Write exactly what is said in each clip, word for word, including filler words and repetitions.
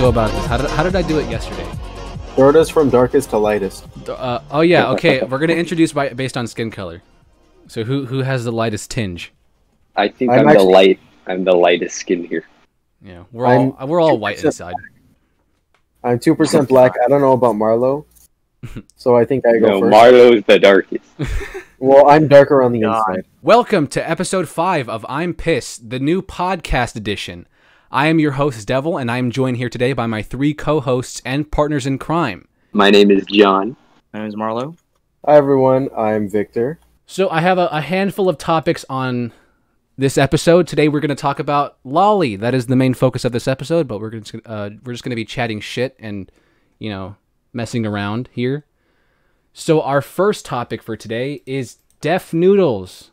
go about this? How did, how did I do it yesterday? Shortest from darkest to lightest. Uh, oh yeah, okay. We're gonna introduce by, based on skin color. So who who has the lightest tinge? I think I'm, I'm actually, the light. I'm the lightest skin here. Yeah, we're I'm all we're all white inside. I'm two percent black. I don't know about Marlo, so I think I go no, first. No, Marlo is the darkest. Well, I'm darker on the God. inside. Welcome to episode five of I'm Pissed, the new podcast edition. I am your host, Dev'l, and I am joined here today by my three co-hosts and partners in crime. My name is John. My name is Marlo. Hi, everyone. I'm Victor. So I have a, a handful of topics on this episode. Today we're going to talk about Loli. That is the main focus of this episode, but we're just, uh, we're just going to be chatting shit and, you know, messing around here. So our first topic for today is Def Noodles,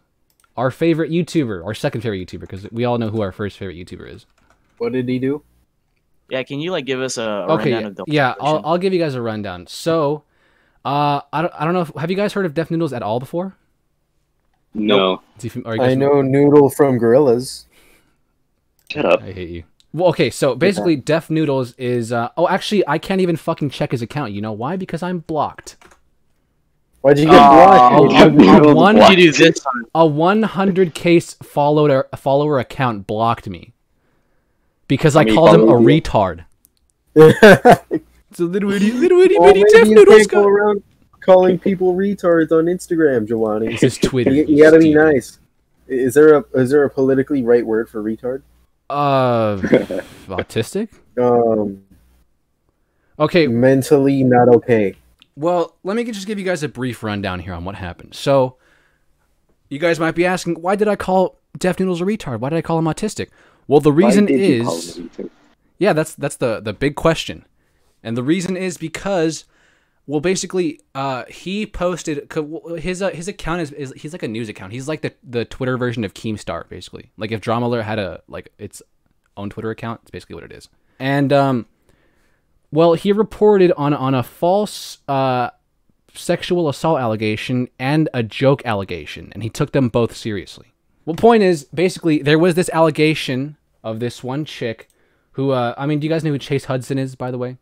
our favorite YouTuber, our second favorite YouTuber, because we all know who our first favorite YouTuber is. What did he do? Yeah, can you like give us a, a okay, rundown yeah, of the yeah? I'll I'll give you guys a rundown. So, uh, I don't I don't know. If, have you guys heard of Def Noodles at all before? No. Nope. I know Noodle from Gorillaz. Shut up! I hate you. Well, okay. So basically, yeah. Def Noodles is. Uh, oh, actually, I can't even fucking check his account. You know why? Because I'm blocked. Why'd you get oh, blocked? A, a, one, you do this on? a one hundred case follower follower account blocked me. Because I, I mean, called him a you. retard. It's a little itty, little itty, bitty well, Def Noodles go around calling people retards on Instagram, Giovanni. It's his Twitter. You, you gotta be nice. Is there a is there a politically right word for retard? Uh, autistic. Um. Okay. Mentally not okay. Well, let me just give you guys a brief rundown here on what happened. So, you guys might be asking, why did I call Def Noodles a retard? Why did I call him autistic? Well, the reason is, yeah, that's that's the, the big question. And the reason is because, well, basically, uh, he posted, his uh, his account is, is, he's like a news account. He's like the, the Twitter version of Keemstar, basically. Like if Drama Alert had a, like its own Twitter account, it's basically what it is. And, um, well, he reported on, on a false uh, sexual assault allegation and a joke allegation. And he took them both seriously. Well, point is, basically, there was this allegation of this one chick who, uh, I mean, do you guys know who Chase Hudson is, by the way?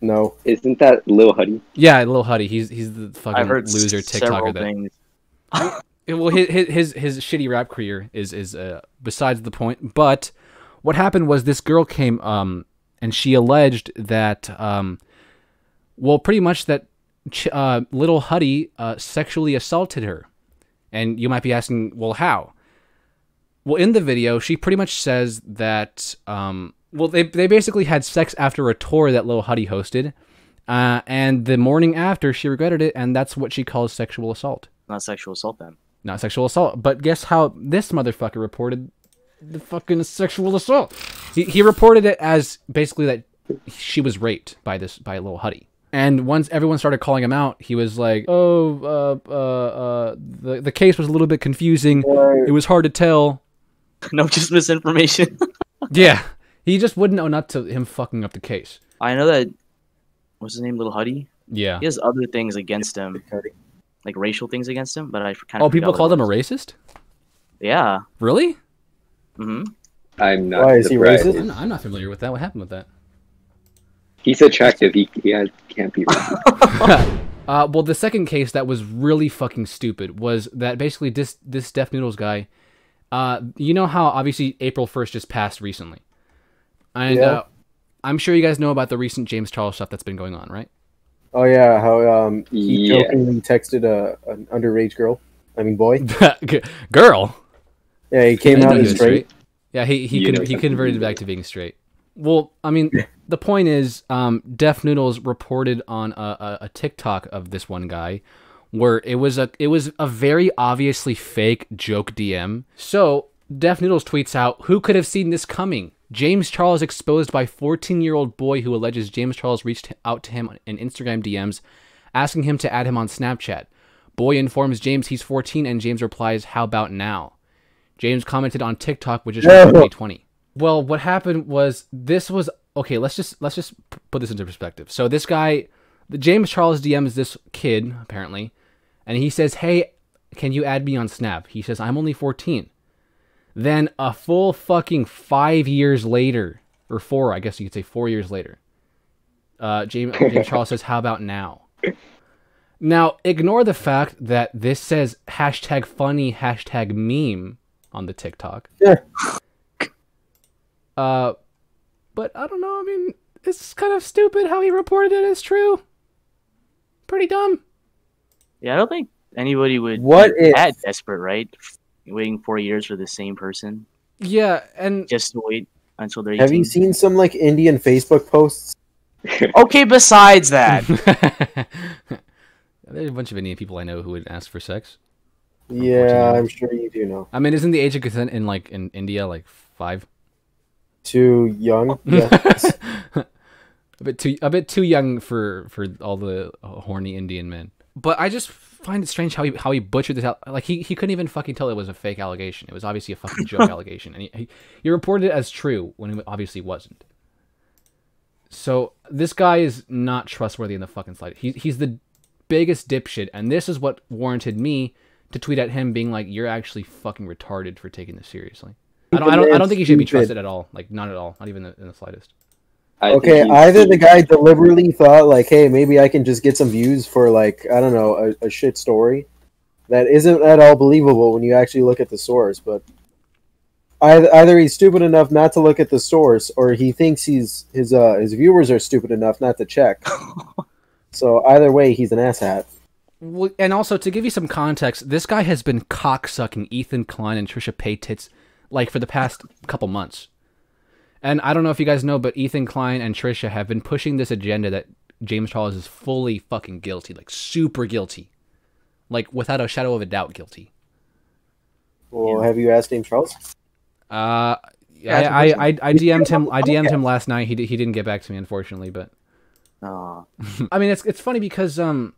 No. Isn't that Lil Huddy? Yeah, Lil Huddy. He's he's the fucking loser TikToker that... Well, his, his, his shitty rap career is, is uh, besides the point. But what happened was this girl came um, and she alleged that, um, well, pretty much that uh, Lil Huddy uh, sexually assaulted her. And you might be asking, well, how? Well, in the video, she pretty much says that, um, well, they, they basically had sex after a tour that Lil Huddy hosted. Uh, and the morning after, she regretted it, and that's what she calls sexual assault. Not sexual assault, then. Not sexual assault. But guess how this motherfucker reported the fucking sexual assault? He, he reported it as basically that she was raped by, this, by Lil Huddy. And once everyone started calling him out, he was like, "Oh, uh, uh, uh, the the case was a little bit confusing. Right. It was hard to tell." No, just misinformation. Yeah, he just wouldn't own up to him fucking up the case. I know that. What's his name, Lil Huddy? Yeah, he has other things against him, like racial things against him. But I kind of oh, people called him a racist. Yeah. Really? Mm-hmm. I'm not. Why is he racist? I'm not, I'm not familiar with that. What happened with that? He's attractive. He, he has, can't be wrong. uh, well, the second case that was really fucking stupid was that basically this, this Def Noodles guy, uh, you know how obviously April first just passed recently. And yeah. uh, I'm sure you guys know about the recent James Charles stuff that's been going on, right? Oh, yeah. How um, he yeah. jokingly texted a, an underage girl. I mean, boy. Girl? Yeah, he came out as straight. straight. Yeah, he, he, con he converted back to being straight. Well, I mean, the point is, um, Def Noodles reported on a, a, a TikTok of this one guy, where it was a it was a very obviously fake joke D M. So Def Noodles tweets out, "Who could have seen this coming? James Charles exposed by fourteen-year-old boy who alleges James Charles reached out to him in Instagram D Ms, asking him to add him on Snapchat. Boy informs James he's fourteen, and James replies, 'How about now?' James commented on TikTok, which is from twenty twenty." Well, what happened was this was okay. Let's just let's just put this into perspective. So this guy, the James Charles D Ms this kid apparently, and he says, "Hey, can you add me on Snap?" He says, "I'm only fourteen." Then a full fucking five years later, or four, I guess you could say four years later. Uh, James, James Charles says, how about now? Now, ignore the fact that this says hashtag funny, hashtag meme on the TikTok. Yeah. Uh, but I don't know. I mean, it's kind of stupid how he reported it as true. Pretty dumb. Yeah, I don't think anybody would what be if... that desperate, right? Waiting four years for the same person. Yeah, and... just to wait until they're eighteen. Have you seen some, like, Indian Facebook posts? Okay, besides that. There's a bunch of Indian people I know who would ask for sex. Yeah, I'm sure you do know. I mean, isn't the age of consent in, like, in India, like, five? Too young? Yes. A bit too, a bit too young for, for all the horny Indian men. But I just find it strange how he how he butchered this out. Like, he, he couldn't even fucking tell it was a fake allegation. It was obviously a fucking joke allegation. And he, he, he reported it as true when it obviously wasn't. So this guy is not trustworthy in the fucking slide. He, he's the biggest dipshit. And this is what warranted me to tweet at him being like, you're actually fucking retarded for taking this seriously. I don't, I don't, I don't think he should be trusted at all. Like, not at all. Not even in the slightest. I okay, either the guy deliberately thought, like, hey, maybe I can just get some views for, like, I don't know, a, a shit story that isn't at all believable when you actually look at the source, but either, either he's stupid enough not to look at the source, or he thinks he's his uh, his viewers are stupid enough not to check. So either way, he's an asshat. Well, and also, to give you some context, this guy has been cocksucking Ethan Klein and Trisha Paytas, like, for the past couple months. And I don't know if you guys know, but Ethan Klein and Trisha have been pushing this agenda that James Charles is fully fucking guilty, like super guilty, like without a shadow of a doubt guilty. Well, have you asked James Charles? Uh, yeah, I, I, I, I D M'd him. I D M'd him last night. He he didn't get back to me, unfortunately. But oh. I mean, it's it's funny because um,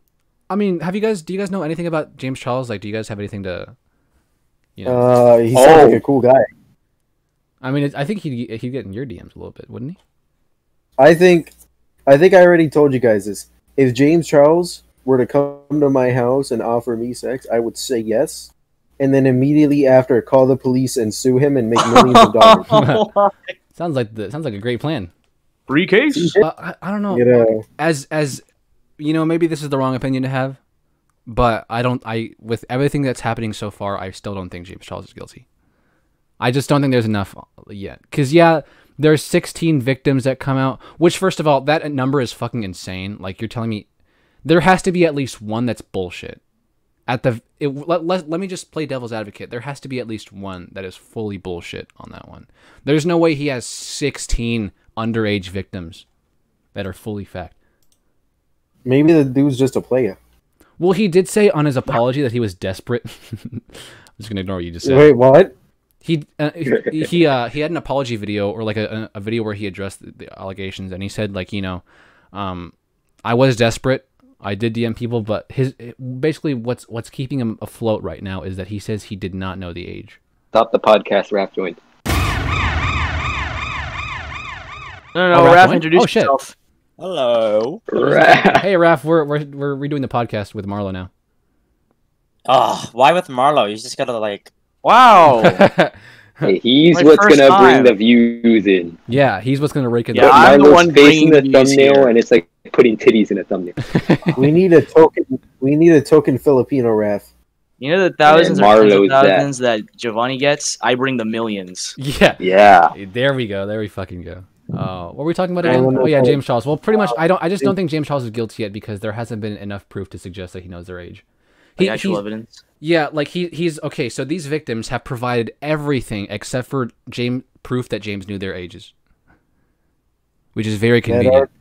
I mean, have you guys? Do you guys know anything about James Charles? Like, do you guys have anything to? You know? Uh, he sounds oh. like a cool guy. I mean, I think he'd, he'd get in your D Ms a little bit, wouldn't he? I think I think I already told you guys this. If James Charles were to come to my house and offer me sex, I would say yes. And then immediately after, call the police and sue him and make millions of dollars. Sounds like the sounds like a great plan. Free case? Uh, I, I don't know. You know. As, as, you know, maybe this is the wrong opinion to have, but I don't, I, with everything that's happening so far, I still don't think James Charles is guilty. I just don't think there's enough yet. Because, yeah, there's sixteen victims that come out, which, first of all, that number is fucking insane. Like, you're telling me there has to be at least one that's bullshit. At the it, let, let, let me just play devil's advocate. There has to be at least one that is fully bullshit on that one. There's no way he has sixteen underage victims that are fully fact. Maybe the dude's just a player. Well, he did say on his apology that he was desperate. I'm just going to ignore what you just said. Wait, what? He uh, he he, uh, he had an apology video or like a, a video where he addressed the, the allegations, and he said, like, you know, um, I was desperate. I did D M people, but his basically what's what's keeping him afloat right now is that he says he did not know the age. Stop the podcast, Raph joined. No, no, no, oh, Raph, Raph introduced oh, shit. himself. Hello, Raph. Hey, Raph, we're we're we're redoing the podcast with Marlo now. Oh, why with Marlo? You just gotta like. Wow. Hey, he's my what's going to bring the views in. Yeah, he's what's going to rake in yeah, the views. I'm the one facing the thumbnail here. And it's like putting titties in a thumbnail. we need a token We need a token Filipino Raph. You know the thousands or tens of thousands that. that Giovanni gets? I bring the millions. Yeah. Yeah. There we go. There we fucking go. Uh, what were we talking about again? Oh yeah, James Charles. Well, pretty much I don't I just don't think James Charles is guilty yet because there hasn't been enough proof to suggest that he knows their age. He, like actual evidence. Yeah, like he he's okay. So these victims have provided everything except for James proof that James knew their ages, which is very convenient. That aren't,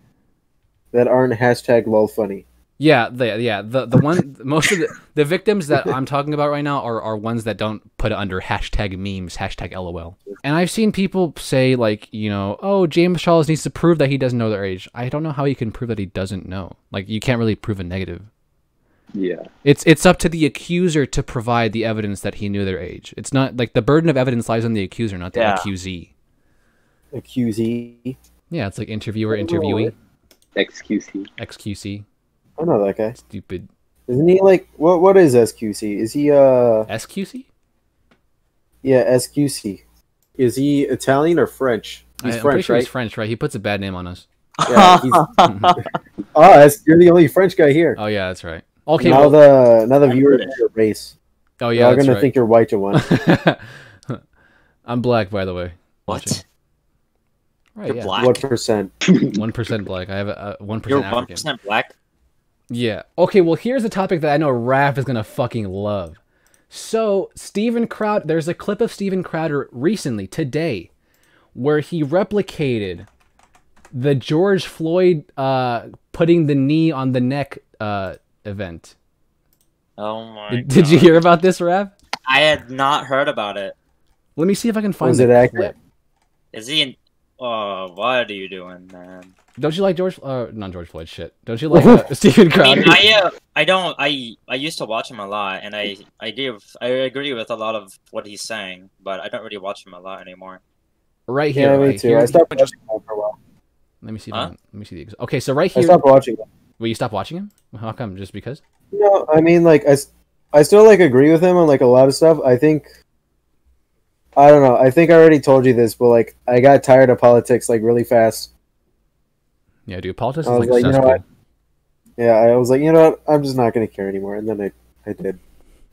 that aren't hashtag lol funny. Yeah, the, yeah. The the one most of the, the victims that I'm talking about right now are are ones that don't put it under hashtag memes, hashtag lol. And I've seen people say like, you know, oh, James Charles needs to prove that he doesn't know their age. I don't know how he can prove that he doesn't know. Like you can't really prove a negative. Yeah, it's it's up to the accuser to provide the evidence that he knew their age. It's not like the burden of evidence lies on the accuser, not the yeah. accusee. Accusee. Yeah, it's like interviewer, interviewee. xQc. xQc. I know that guy. Stupid. Isn't he like what? What is S Q C? Is he uh? S Q C. Yeah, S Q C. Is he Italian or French? He's I, French, I'm pretty sure right? He's French, right? He puts a bad name on us. Yeah, he's... Us, you're the only French guy here. Oh yeah, that's right. Okay, now well... the now the viewer is your race. Oh yeah, they're gonna right. think you're white to one. I'm black, by the way. What? Watching. Right, you're yeah. black. What percent? One percent black. I have a one percent. You're one percent black. Yeah. Okay. Well, here's a topic that I know Raph is gonna fucking love. So Steven Crowder, there's a clip of Steven Crowder recently today, where he replicated the George Floyd uh, putting the knee on the neck uh, event. Oh my! Did, did you hear about this, Raph? I had not heard about it. Let me see if I can find Was it accurate? Clip. Is he? In Oh, what are you doing, man? Don't you like George? Uh, not George Floyd. Shit. Don't you like uh, Steven Crowder? I, mean, I, uh, I don't. I I used to watch him a lot, and I I do. I agree with a lot of what he's saying, but I don't really watch him a lot anymore. Right here. Yeah, right me too. Here, I stopped watching him for a while. Let me see. Huh? Let me see the. Okay, so right here. I stopped watching him. Well, you stopped watching him? How come? Just because? No, I mean, like I, I still like agree with him on like a lot of stuff. I think. I don't know. I think I already told you this, but like I got tired of politics like really fast. Yeah, dude, politics is like, like you know what? Yeah, I was like, you know what? I'm just not gonna care anymore, and then I, I did.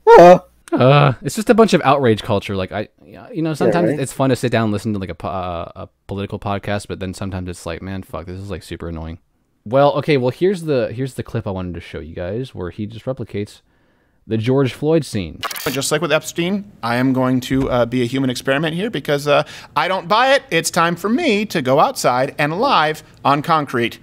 Ah! Uh, it's just a bunch of outrage culture. Like I, you know, sometimes yeah, right? it's fun to sit down and listen to like a uh, a political podcast, but then sometimes it's like, man, fuck, this is like super annoying. Well, okay, well here's the here's the clip I wanted to show you guys where he just replicates the George Floyd scene. Just like with Epstein, I am going to uh, be a human experiment here because uh, I don't buy it. It's time for me to go outside and live on concrete,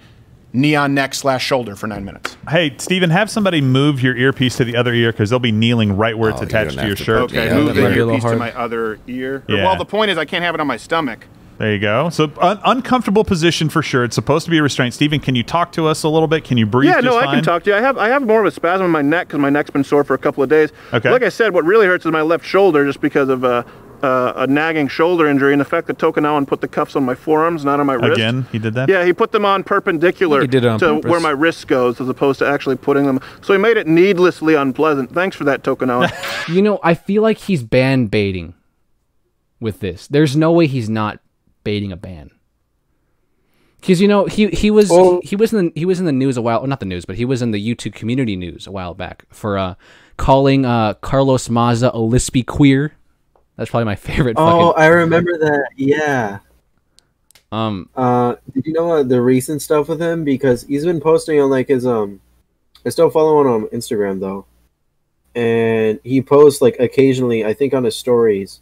neon neck slash shoulder for nine minutes. Hey, Steven, have somebody move your earpiece to the other ear because they'll be kneeling right where it's oh, attached to your to shirt. Okay, yeah, move the earpiece to my other ear. Yeah. Well, the point is I can't have it on my stomach. There you go. So un uncomfortable position for sure. It's supposed to be a restraint. Steven, can you talk to us a little bit? Can you breathe? Yeah, no, just I fine? Can talk to you. I have I have more of a spasm in my neck because my neck's been sore for a couple of days. Okay. Like I said, what really hurts is my left shoulder just because of uh, uh, a nagging shoulder injury and the fact that Tokunawan put the cuffs on my forearms, not on my wrist. Again, he did that? Yeah, he put them on perpendicular he did it on to purpose. Where my wrist goes as opposed to actually putting them. So he made it needlessly unpleasant. Thanks for that, Tokunawan. You know, I feel like he's band baiting with this. There's no way he's not baiting a ban, because you know he he was oh. he, he was in the, he was in the news a while, not the news, but he was in the YouTube community news a while back for uh, calling uh, Carlos Maza a lispy queer. That's probably my favorite. Oh, fucking I remember movie. That. Yeah. Um. Uh. Did you know uh, the recent stuff with him, because he's been posting on like his um, I still follow him on Instagram though, and he posts like occasionally. I think on his stories,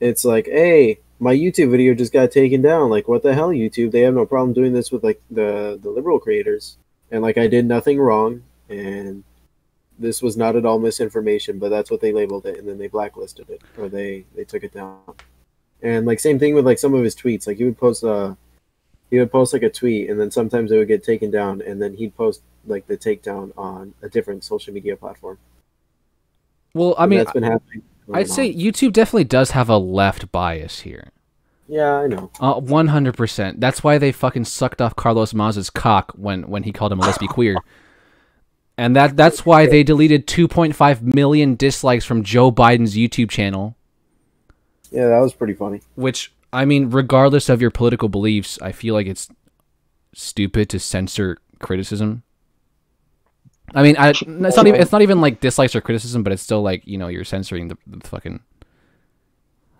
it's like, hey, my YouTube video just got taken down. Like, what the hell, YouTube? They have no problem doing this with, like, the, the liberal creators. And, like, I did nothing wrong, and this was not at all misinformation, but that's what they labeled it, and then they blacklisted it, or they, they took it down. And, like, same thing with, like, some of his tweets. Like, he would post, uh, he would post like, a tweet, and then sometimes it would get taken down, and then he'd post, like, the takedown on a different social media platform. Well, I mean... And that's been happening. I'd say YouTube definitely does have a left bias here. Yeah, I know. Uh, one hundred percent. That's why they fucking sucked off Carlos Maza's cock when, when he called him a lesbian queer. And that that's why they deleted two point five million dislikes from Joe Biden's YouTube channel. Yeah, that was pretty funny. Which, I mean, regardless of your political beliefs, I feel like it's stupid to censor criticism. I mean, I, it's not even it's not even like dislikes or criticism, but it's still like, you know, you're censoring the, the fucking,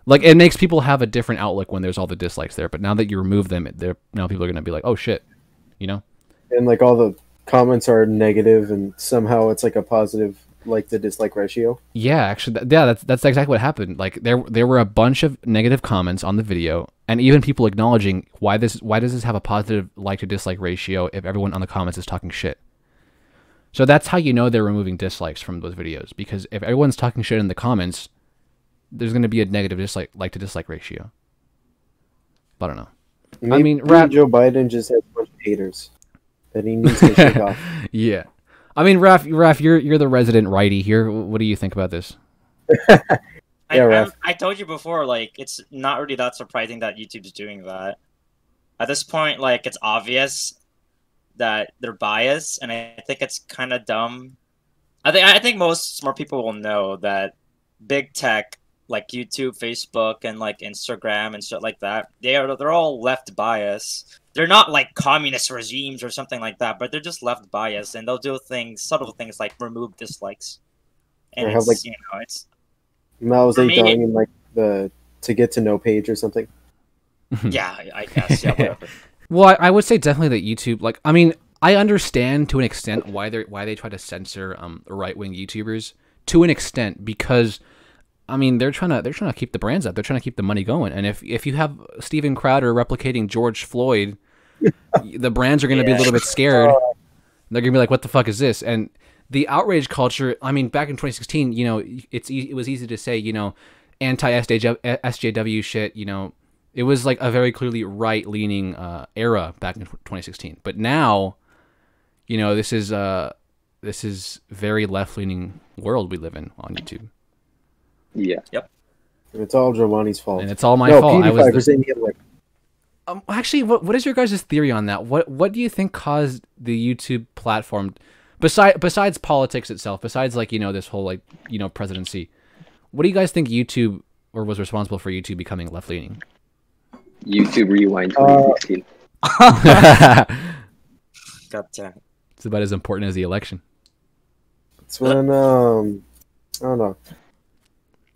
like, it makes people have a different outlook when there's all the dislikes there. But now that you remove them, they're now people are gonna be like, oh shit, you know. And like all the comments are negative, and somehow it's like a positive like to dislike ratio. Yeah, actually, th yeah, that's that's exactly what happened. Like there there were a bunch of negative comments on the video, and even people acknowledging why this why does this have a positive like to dislike ratio if everyone on the comments is talking shit. So that's how you know they're removing dislikes from those videos, because if everyone's talking shit in the comments, there's going to be a negative dislike like to dislike ratio. But I don't know. Maybe I mean, Raph, Joe Biden just has a bunch of haters that he needs to shake off. Yeah, I mean, Raph, Raph, you're you're the resident righty here. What do you think about this? Yeah, Raph. I, I told you before, like it's not really that surprising that YouTube's doing that. At this point, like it's obvious that they're biased, and I think it's kind of dumb. I think I think most smart people will know that big tech like YouTube, Facebook, and like Instagram and stuff like that. They are they're all left biased. They're not like communist regimes or something like that, but they're just left biased, and they'll do things, subtle things like remove dislikes. And it's, have, like, you know, it's Mao's going in like the to get to know page or something. Yeah, I guess. Yeah, whatever. Well, I, I would say definitely that YouTube, like, I mean, I understand to an extent why they why they try to censor um right wing YouTubers to an extent, because I mean they're trying to they're trying to keep the brands up, they're trying to keep the money going, and if if you have Steven Crowder replicating George Floyd, the brands are going to yeah. be a little bit scared. They're going to be like, what the fuck is this? And the outrage culture, I mean, back in twenty sixteen, you know, it's e it was easy to say, you know, anti S J W shit, you know. It was like a very clearly right-leaning uh, era back in twenty sixteen. But now, you know, this is uh, this is very left-leaning world we live in on YouTube. Yeah. Yep. And it's all Giovanni's fault. And it's all my no, fault. I was the... saying the other way. Um, actually, what what is your guys' theory on that? What what do you think caused the YouTube platform, besides besides politics itself, besides like you know this whole like you know presidency? What do you guys think YouTube or was responsible for YouTube becoming left-leaning? YouTube Rewind twenty sixteen. Uh, God damn. It's about as important as the election. It's when, um, I don't know.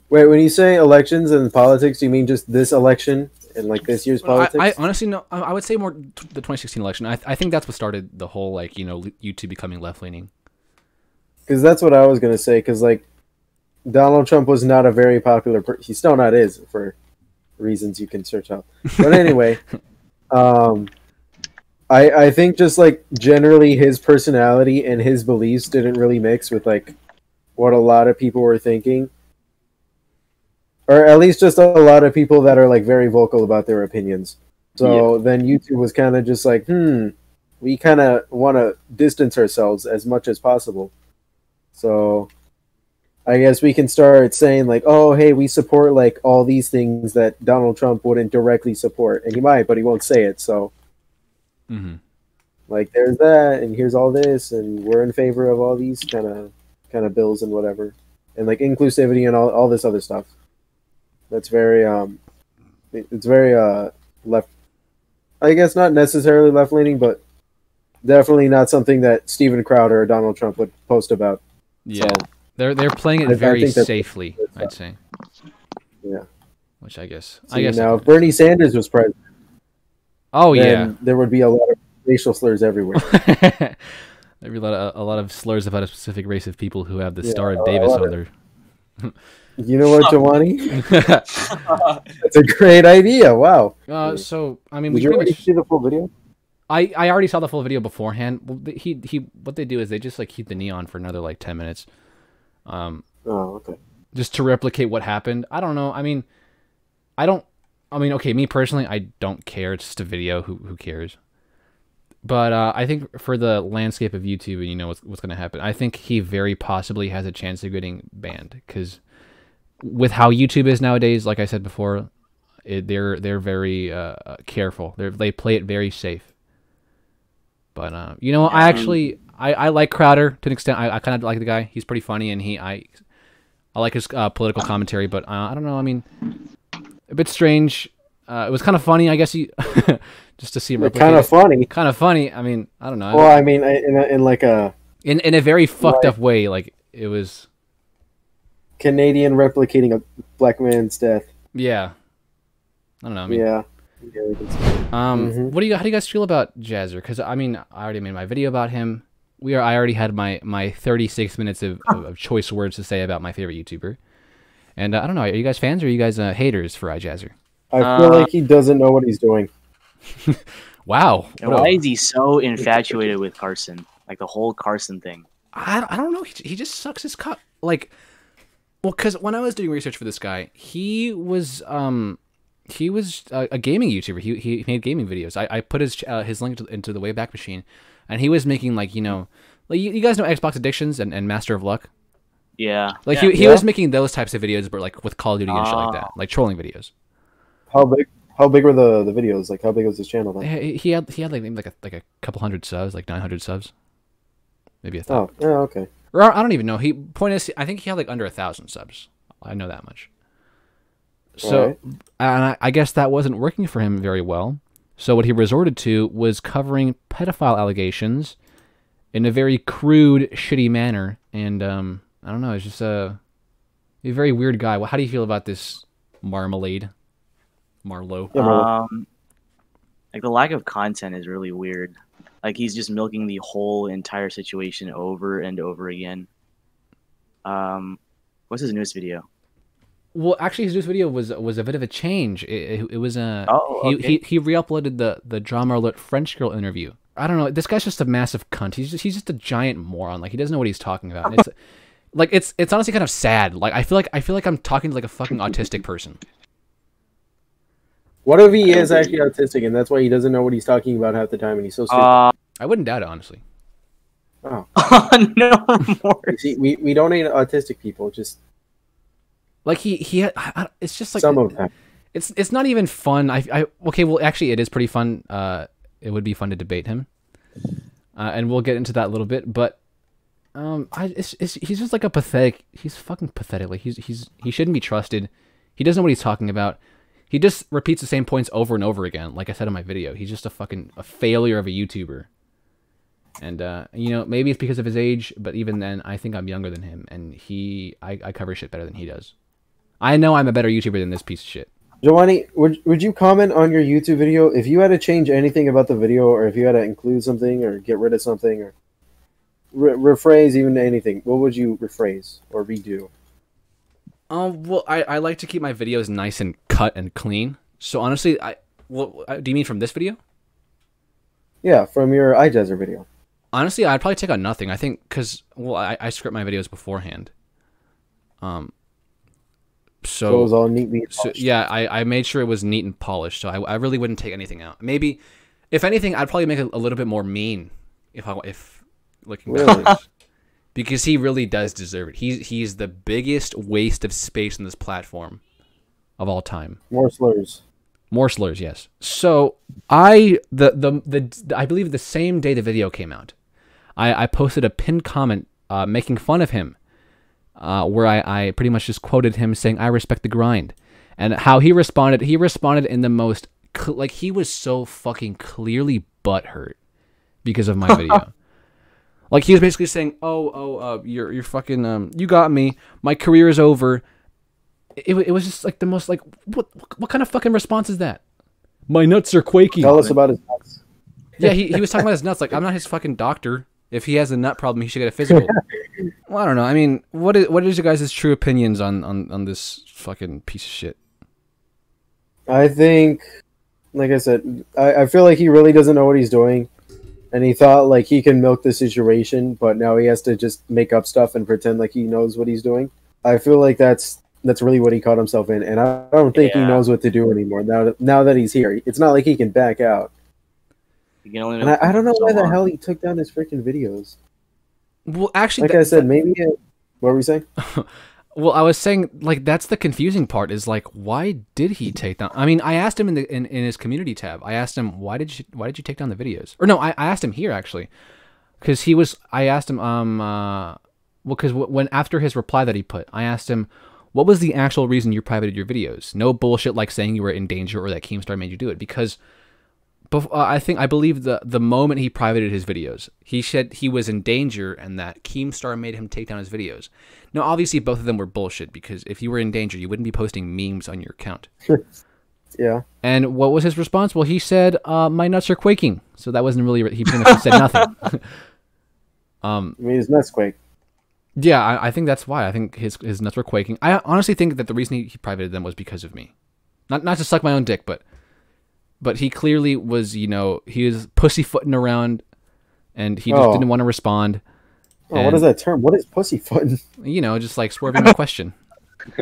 Wait, when you say elections and politics, do you mean just this election and like this year's politics? I, I honestly, no, I would say more the twenty sixteen election. I, I think that's what started the whole, like, you know, YouTube becoming left-leaning. Because that's what I was going to say, because, like, Donald Trump was not a very popular person. He's still not is for... reasons you can search up, but anyway, um i i think just like generally his personality and his beliefs didn't really mix with like what a lot of people were thinking, or at least just a lot of people that are like very vocal about their opinions. So yeah. Then YouTube was kind of just like, hmm we kind of want to distance ourselves as much as possible, so I guess we can start saying like, oh, hey, we support like all these things that Donald Trump wouldn't directly support. And he might, but he won't say it. So mm-hmm. like, there's that. And here's all this. And we're in favor of all these kind of kind of bills and whatever. And like inclusivity and all, all this other stuff. That's very, um, it's very uh, left. I guess not necessarily left leaning, but definitely not something that Steven Crowder or Donald Trump would post about. Yeah. So, They're they're playing it very safely, I'd say. Yeah. Which I guess I guess now if Bernie Sanders was president. Oh yeah, there would be a lot of racial slurs everywhere. There'd be a lot of a lot of slurs about a specific race of people who have the Star of Davis on their. You know what, Giovanni? That's a great idea. Wow. Uh, so I mean, did you already see the full video? I I already saw the full video beforehand. He he. What they do is they just like keep the neon for another like ten minutes. Um, oh, okay. Just to replicate what happened. I don't know. I mean, I don't, I mean, okay, me personally, I don't care. It's just a video. Who, who cares? But, uh, I think for the landscape of YouTube and you know, what's, what's going to happen, I think he very possibly has a chance of getting banned because with how YouTube is nowadays, like I said before, it, they're, they're very, uh, careful. They're, they play it very safe, but, um, uh, you know, I actually, I, I like Crowder to an extent. I, I kind of like the guy. He's pretty funny, and he I I like his uh, political commentary. But uh, I don't know. I mean, a bit strange. Uh, it was kind of funny, I guess. You just to see him. Kind of funny. Kind of funny. I mean, I don't know. Well, I mean, I, in, a, in like a in in a very fucked like, up way. Like it was Canadian replicating a black man's death. Yeah. I don't know. I mean, yeah. yeah um. Mm-hmm. What do you? How do you guys feel about Jazzer? Because I mean, I already made my video about him. We are. I already had my my thirty-six minutes of, of, of choice words to say about my favorite YouTuber, and uh, I don't know. Are you guys fans or are you guys uh, haters for iJazzer? I feel uh, like he doesn't know what he's doing. Wow. Why is he so infatuated with Carson? Like the whole Carson thing. I I don't know. He, he just sucks his cup. Like, well, because when I was doing research for this guy, he was um he was a, a gaming YouTuber. He he made gaming videos. I I put his uh, his link to, into the Wayback Machine. And he was making like, you know, like you, you guys know Xbox Addictions and, and Master of Luck. Yeah. Like yeah, he, he yeah. was making those types of videos, but like with Call of Duty and uh, shit like that, like trolling videos. How big? How big were the the videos? Like how big was his channel? Then? He, he had he had like maybe like a like a couple hundred subs, like nine hundred subs, maybe a thousand. Oh, yeah, okay. Or I don't even know. He point is, I think he had like under a thousand subs. I know that much. So, right. and I, I guess that wasn't working for him very well. So what he resorted to was covering pedophile allegations in a very crude, shitty manner. And um, I don't know, it's just a, a very weird guy. Well, how do you feel about this marmalade? Marlowe. Um, like the lack of content is really weird. Like he's just milking the whole entire situation over and over again. Um, what's his newest video? Well, actually, his newest video was was a bit of a change. It, it, it was a oh, okay. he he, he re-uploaded the the Drama Alert French girl interview. I don't know. This guy's just a massive cunt. He's just he's just a giant moron. Like he doesn't know what he's talking about. And it's like it's it's honestly kind of sad. Like I feel like I feel like I'm talking to like a fucking autistic person. What if he is actually autistic and that's why he doesn't know what he's talking about half the time and he's so stupid? Uh, I wouldn't doubt it, honestly. Oh. Oh no, Morris. See, we we don't hate autistic people. Just like he he, I, I, it's just like some of them. It's it's not even fun. I I okay. Well, actually, it is pretty fun. Uh, it would be fun to debate him, uh, and we'll get into that a little bit. But um, I it's, it's he's just like a pathetic. He's fucking pathetic. Like he's he's he shouldn't be trusted. He doesn't know what he's talking about. He just repeats the same points over and over again. Like I said in my video, he's just a fucking a failure of a YouTuber. And, uh, you know, maybe it's because of his age, but even then, I think I'm younger than him. And he, I, I cover shit better than he does. I know I'm a better YouTuber than this piece of shit. Giovanni, would, would you comment on your YouTube video if you had to change anything about the video, or if you had to include something or get rid of something or re rephrase even anything? What would you rephrase or redo? Um, well, I, I like to keep my videos nice and cut and clean. So honestly, I what do you mean from this video? Yeah, from your iJazzer video. Honestly, I'd probably take out nothing. I think because well, I, I script my videos beforehand. Um. So, so it was all neatly polished. So, yeah, I I made sure it was neat and polished. So I I really wouldn't take anything out. Maybe, if anything, I'd probably make it a little bit more mean. If I if looking really? Because he really does deserve it. He's he's the biggest waste of space on this platform of all time. More slurs. More slurs, yes. So I the the, the I believe the same day the video came out, I, I posted a pinned comment uh, making fun of him, uh, where I, I pretty much just quoted him saying, "I respect the grind," and how he responded. He responded in the most like he was so fucking clearly butthurt because of my video. Like he was basically saying, "Oh, oh, uh, you're you're fucking um, you got me. My career is over." It it was just like the most like what what kind of fucking response is that? My nuts are quaking. Tell us about his nuts. Yeah, he he was talking about his nuts. Like I'm not his fucking doctor. If he has a nut problem, he should get a physical. Well, I don't know. I mean, what is what is your guys' true opinions on on on this fucking piece of shit? I think, like I said, I I feel like he really doesn't know what he's doing. And he thought, like, he can milk the situation, but now he has to just make up stuff and pretend like he knows what he's doing. I feel like that's that's really what he caught himself in, and I don't think yeah. he knows what to do anymore now that, now that he's here. It's not like he can back out. You can only know and I, I don't know so why long. the hell he took down his freaking videos. Well, actually... Like that, I said, maybe... It, what were you saying? Well, I was saying, like, that's the confusing part, is, like, why did he take down... I mean, I asked him in the in, in his community tab. I asked him, why did you why did you take down the videos? Or no, I, I asked him here, actually. Because he was... I asked him... um, uh, well, because when after his reply that he put, I asked him, what was the actual reason you privated your videos? No bullshit like saying you were in danger or that Keemstar made you do it. Because before, uh, I think... I believe the, the moment he privated his videos, he said he was in danger and that Keemstar made him take down his videos. Now, obviously, both of them were bullshit, because if you were in danger, you wouldn't be posting memes on your account. Yeah. And what was his response? Well, he said, uh, my nuts are quaking. So that wasn't really... He pretty much said nothing. um, I mean, his nuts quake. Yeah, I, I think that's why. I think his, his nuts were quaking. I honestly think that the reason he, he privated them was because of me. Not not to suck my own dick, but... But he clearly was, you know, he was pussyfooting around, and he just oh. didn't want to respond. Oh, what is that term? What is pussyfooting? You know, just like swerving the question.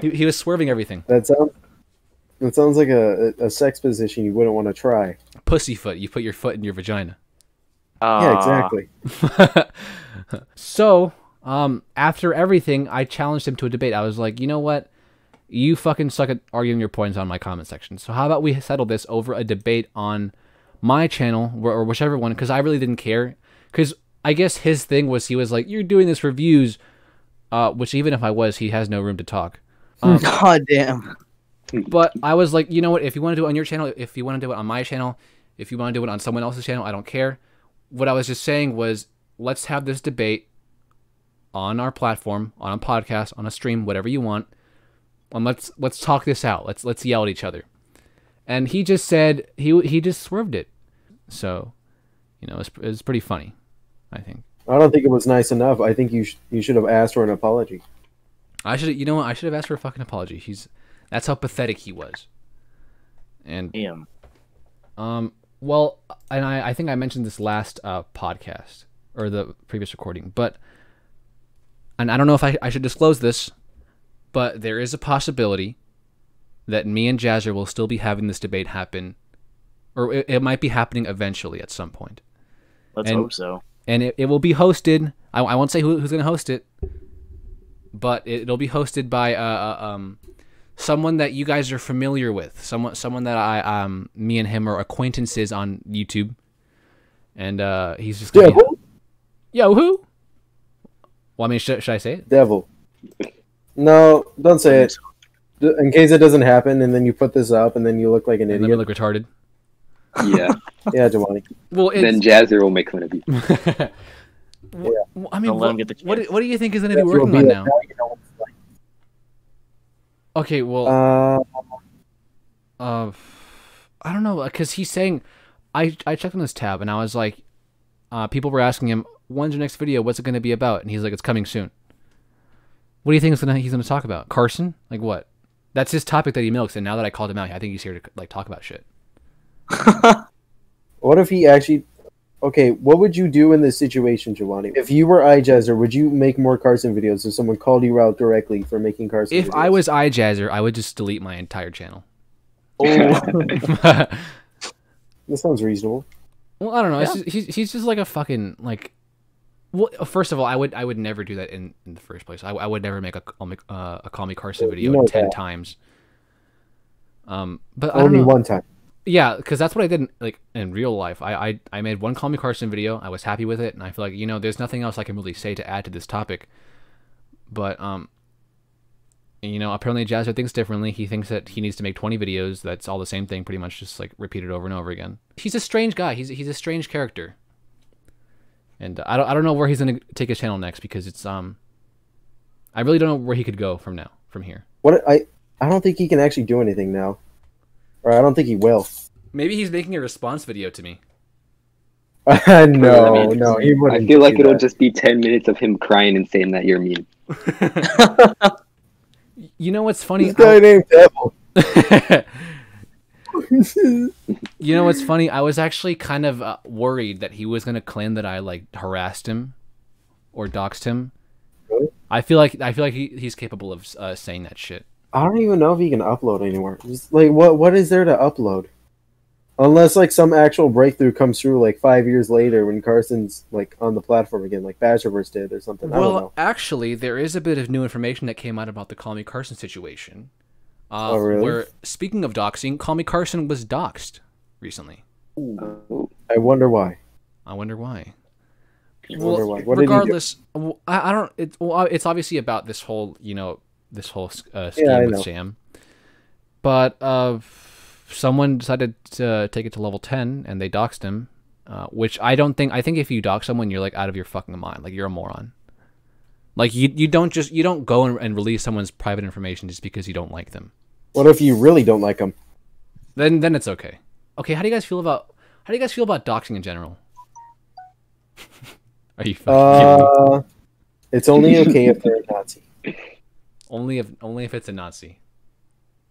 He, he was swerving everything. That sounds, that sounds like a, a sex position you wouldn't want to try. Pussyfoot. You put your foot in your vagina. Uh. Yeah, exactly. So, um, after everything, I challenged him to a debate. I was like, you know what? You fucking suck at arguing your points on my comment section. So how about we settle this over a debate on my channel or whichever one? Because I really didn't care. Because I guess his thing was he was like, you're doing this for views, uh, which even if I was, he has no room to talk. Um, God damn. But I was like, you know what? If you want to do it on your channel, if you want to do it on my channel, if you want to do it on someone else's channel, I don't care. What I was just saying was, let's have this debate on our platform, on a podcast, on a stream, whatever you want, and let's let's talk this out. Let's let's yell at each other. And he just said he he just swerved it. So, you know, it's it's pretty funny, I think. I don't think it was nice enough. I think you sh you should have asked for an apology. I should, you know what? I should have asked for a fucking apology. He's that's how pathetic he was. And damn. Um. Well, and I, I think I mentioned this last uh, podcast or the previous recording, but and I don't know if I, I should disclose this, but there is a possibility that me and Jazzer will still be having this debate happen, or it, it might be happening eventually at some point. Let's and, hope so. And it, it will be hosted. I, I won't say who, who's going to host it, but it, it'll be hosted by uh, um, someone that you guys are familiar with, someone someone that I um me and him are acquaintances on YouTube, and uh, he's just gonna Dev'l. Be... Yo, who? Well, I mean, should, should I say it? Dev'l. No, don't say it. In case it doesn't happen, and then you put this up, and then you look like an and idiot. Then you look retarded. Yeah. Yeah, Giovanni. Well, it's... Then Jazzer will make fun of you. Well, yeah. I mean, what, what, what do you think is going to be working be on now? Guy. Okay, well... Uh, uh, I don't know, because he's saying... I, I checked on this tab, and I was like... Uh, people were asking him, when's your next video? What's it going to be about? And he's like, it's coming soon. What do you think is gonna, he's going to talk about? Carson? Like what? That's his topic that he milks, and now that I called him out, I think he's here to like talk about shit. What if he actually... Okay, what would you do in this situation, Giovanni? If you were iJazzer, would you make more Carson videos if someone called you out directly for making Carson if videos? If I was iJazzer, I would just delete my entire channel. Oh. That sounds reasonable. Well, I don't know. Yeah. It's just, he's, he's just like a fucking... like. Well, first of all, I would I would never do that in, in the first place. I, I would never make a uh, a Call Me Carson video you know ten that. times. Um, but only I don't know. one time. Yeah, because that's what I did like in real life. I, I I made one Call Me Carson video. I was happy with it, and I feel like you know there's nothing else I can really say to add to this topic. But um, you know apparently Jazzer thinks differently. He thinks that he needs to make twenty videos. That's all the same thing, pretty much just like repeated over and over again. He's a strange guy. He's he's a strange character. And I don't, I don't know where he's going to take his channel next because it's, um, I really don't know where he could go from now, from here. What I, I don't think he can actually do anything now. Or I don't think he will. Maybe he's making a response video to me. no, no, no, he wouldn't. I feel like it'll that. just be ten minutes of him crying and saying that you're mean. You know what's funny? This guy named Dev'l. You know what's funny? I was actually kind of uh, worried that he was gonna claim that I like harassed him or doxed him. Really? I feel like I feel like he, he's capable of uh, saying that shit. I don't even know if he can upload anywhere. Just, like, what what is there to upload? Unless like some actual breakthrough comes through like five years later when Carson's like on the platform again, like Badgerverse did or something. Well, I don't know. Actually, there is a bit of new information that came out about the Call Me Carson situation. Uh, oh, really? Where, speaking of doxing, Call Me Carson was doxed recently. Ooh. I wonder why. I wonder why. I well, wonder why. What regardless, did you do? I, I don't. It, well, it's obviously about this whole, you know, this whole uh, scheme yeah, with know. Sam. But uh, someone decided to take it to level ten, and they doxed him. Uh, which I don't think. I think if you dox someone, you're like out of your fucking mind. Like you're a moron. Like you, you don't just you don't go and, and release someone's private information just because you don't like them. What if you really don't like them? Then then it's okay. Okay, how do you guys feel about how do you guys feel about doxing in general? Are you fucking uh, kidding me? It's only okay if they're a Nazi. Only if only if it's a Nazi.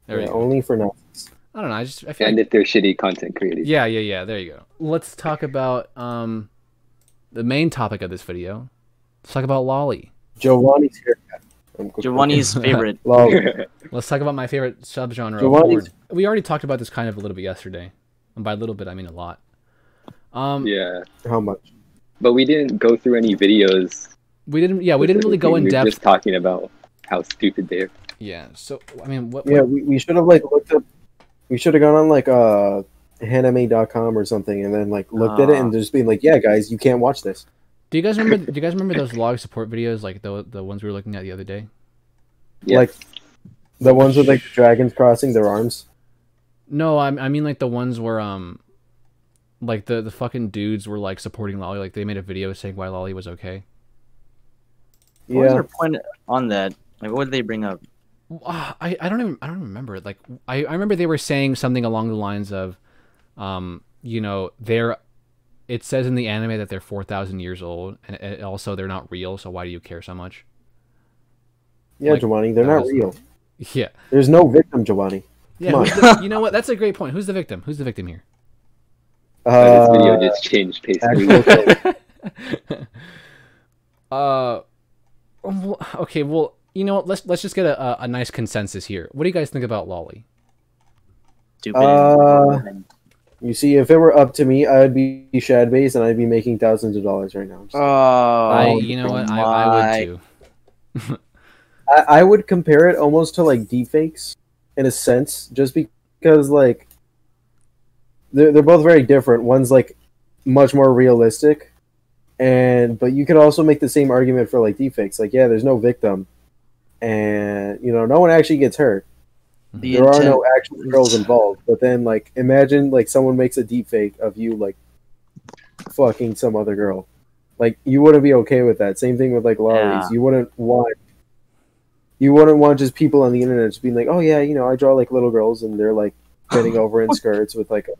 There yeah, you go. Only for Nazis. I don't know. I just I feel and like... if they're shitty content creators. Yeah, yeah, yeah. There you go. Let's talk about um the main topic of this video. Let's talk about Loli. Giovanni's haircut. Giovanni's favorite. Let's talk about my favorite subgenre. We already talked about this kind of a little bit yesterday, and by a little bit I mean a lot. Um, yeah. How much? But we didn't go through any videos. We didn't. Yeah, we didn't really go in depth. We were just talking about how stupid they are. Yeah. So I mean, what? Yeah, what... we, we should have like looked up. We should have gone on like uh, haname dot com or something, and then like looked uh. at it and just been like, "Yeah, guys, you can't watch this." Do you guys remember? Do you guys remember those log support videos, like the the ones we were looking at the other day? Yeah. Like The ones with like the dragons crossing their arms? No, I I mean like the ones where um like the the fucking dudes were like supporting Loli, like they made a video saying why Loli was okay. Yeah. What was their point on that? Like what did they bring up? I, I don't even I don't remember. Like I, I remember they were saying something along the lines of um you know, they're it says in the anime that they're four thousand years old and, and also they're not real, so why do you care so much? Yeah, like, Giovanni, they're not real. Yeah. There's no victim, Giovanni. Yeah, the, you know what? That's a great point. Who's the victim? Who's the victim here? Uh, this video just changed pace. uh, okay, well, you know what? Let's let's just get a, a nice consensus here. What do you guys think about Loli? Uh, you see, if it were up to me, I'd be shad based and I'd be making thousands of dollars right now. Oh, I, you know what? I, I would too. I, I would compare it almost to like deepfakes in a sense, just because like they're they're both very different. One's like much more realistic, and but you could also make the same argument for like deepfakes. Like, yeah, there's no victim, and you know no one actually gets hurt. The there intent. are no actual girls involved. But then like imagine like someone makes a deepfake of you like fucking some other girl. Like you wouldn't be okay with that. Same thing with like Loli's. Yeah. You wouldn't want. You wouldn't want just people on the internet just being like, oh, yeah, you know, I draw, like, little girls, and they're, like, bending over in skirts with, like, a,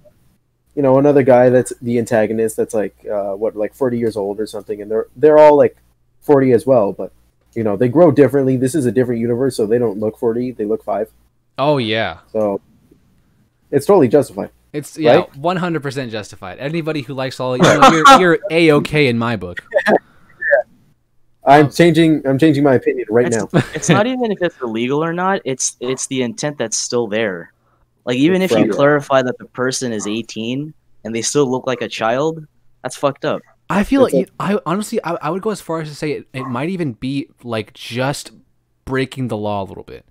you know, another guy that's the antagonist that's, like, uh, what, like, forty years old or something, and they're they're all, like, forty as well, but, you know, they grow differently. This is a different universe, so they don't look forty. They look five. Oh, yeah. So, it's totally justified. It's, yeah, right? one hundred percent justified. Anybody who likes all, you know, you're, you're A-okay in my book. I'm changing. I'm changing my opinion right it's, now. It's not even if it's illegal or not. It's it's the intent that's still there. Like even it's if you right. clarify that the person is eighteen and they still look like a child, that's fucked up. I feel it's like, like you, I honestly I, I would go as far as to say it, it might even be like just breaking the law a little bit,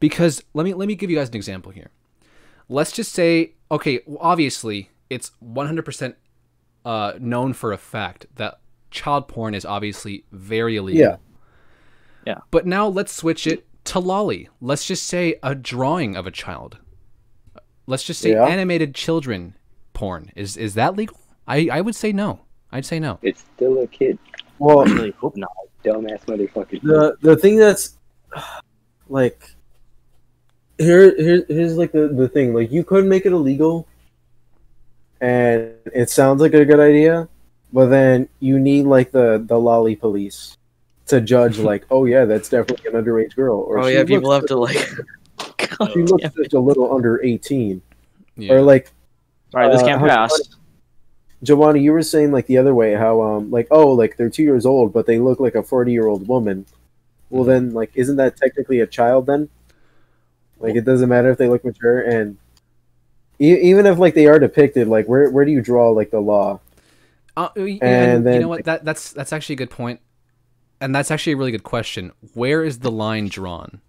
because let me let me give you guys an example here. Let's just say okay, obviously it's one hundred percent uh, known for a fact that child porn is obviously very illegal. Yeah. Yeah. But now let's switch it to Loli. Let's just say a drawing of a child. Let's just say yeah. animated children porn. Is is that legal? I, I would say no. I'd say no. It's still a kid. Well, I really hope not. Dumbass motherfucker. The the thing that's like here here here's like the, the thing. Like you could make it illegal and it sounds like a good idea. But then you need like the the Loli police to judge, like, oh yeah, that's definitely an underage girl. Or oh yeah, people have to like. God, she looks just a little under eighteen, yeah. Or like. All right, this uh, can't pass. Giovanni, you were saying like the other way, how um like oh like they're two years old, but they look like a forty year old woman. Well then, like, isn't that technically a child then? Like it doesn't matter if they look mature, and e even if like they are depicted, like where where do you draw like the law? Uh, and and then, you know what? That that's that's actually a good point, and that's actually a really good question. Where is the line drawn?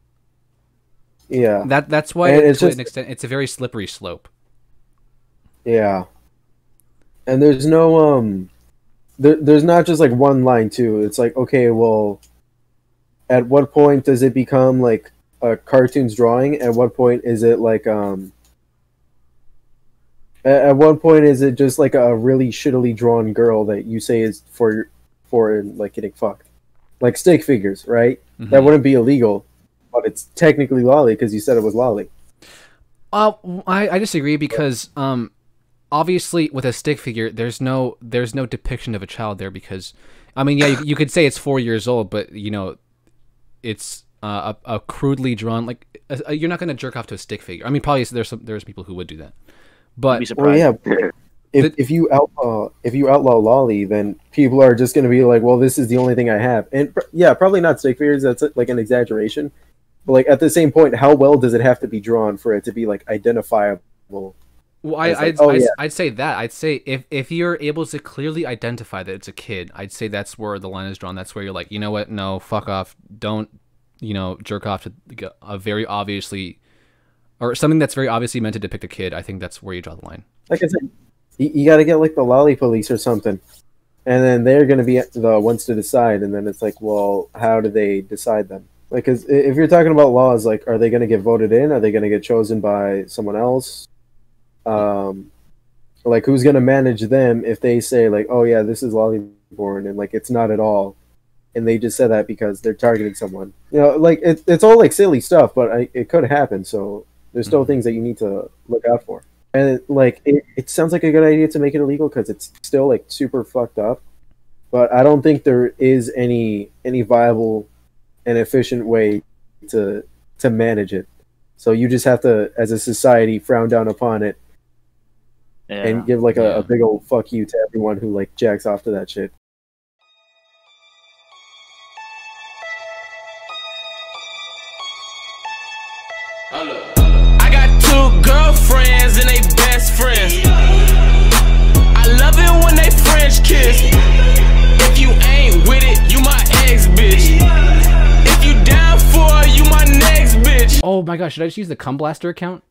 Yeah, that that's why it's to just, an extent it's a very slippery slope. Yeah, and there's no um, there, there's not just like one line too. It's like okay, well, at what point does it become like a cartoon's drawing? At what point is it like um? At one point, is it just like a really shittily drawn girl that you say is for for like getting fucked, like stick figures, right? Mm-hmm. That wouldn't be illegal, but it's technically Loli because you said it was Loli. Uh, I I disagree because um, obviously with a stick figure, there's no there's no depiction of a child there because, I mean, yeah, you, you could say it's four years old, but you know, it's uh, a, a crudely drawn like a, a, you're not gonna jerk off to a stick figure. I mean, probably there's some there's people who would do that. But be well, yeah, if if you outlaw if you outlaw Loli, then people are just going to be like, well, this is the only thing I have, and pr yeah, probably not stick figures. That's like an exaggeration, but like at the same point, how well does it have to be drawn for it to be like identifiable? Well, I, like, I'd, oh, I'd, yeah. I'd say that I'd say if if you're able to clearly identify that it's a kid, I'd say that's where the line is drawn. That's where you're like, you know what? No, fuck off. Don't you know jerk off to a very obviously. Or something that's very obviously meant to depict a kid. I think that's where you draw the line. Like I said, you, you got to get like the Loli police or something, and then they're going to be the ones to decide. And then it's like, well, how do they decide them? Like, is, if you're talking about laws, like, are they going to get voted in? Are they going to get chosen by someone else? Um, like, who's going to manage them if they say, like, oh, yeah, this is lawfully born, and, like, it's not at all, and they just said that because they're targeting someone? You know, like, it, it's all, like, silly stuff, but I, it could happen, so there's still mm-hmm. things that you need to look out for. And, like, it, it sounds like a good idea to make it illegal because it's still, like, super fucked up, but I don't think there is any any viable and efficient way to to manage it. So you just have to, as a society, frown down upon it yeah. and give, like, a, yeah. a big old fuck you to everyone who, like, jacks off to that shit. I got two girlfriends and they best friends. I love it when they French kiss. If you ain't with it, you my ex, bitch. If you down for it, you my next bitch. Oh my gosh, should I just use the cum blaster account?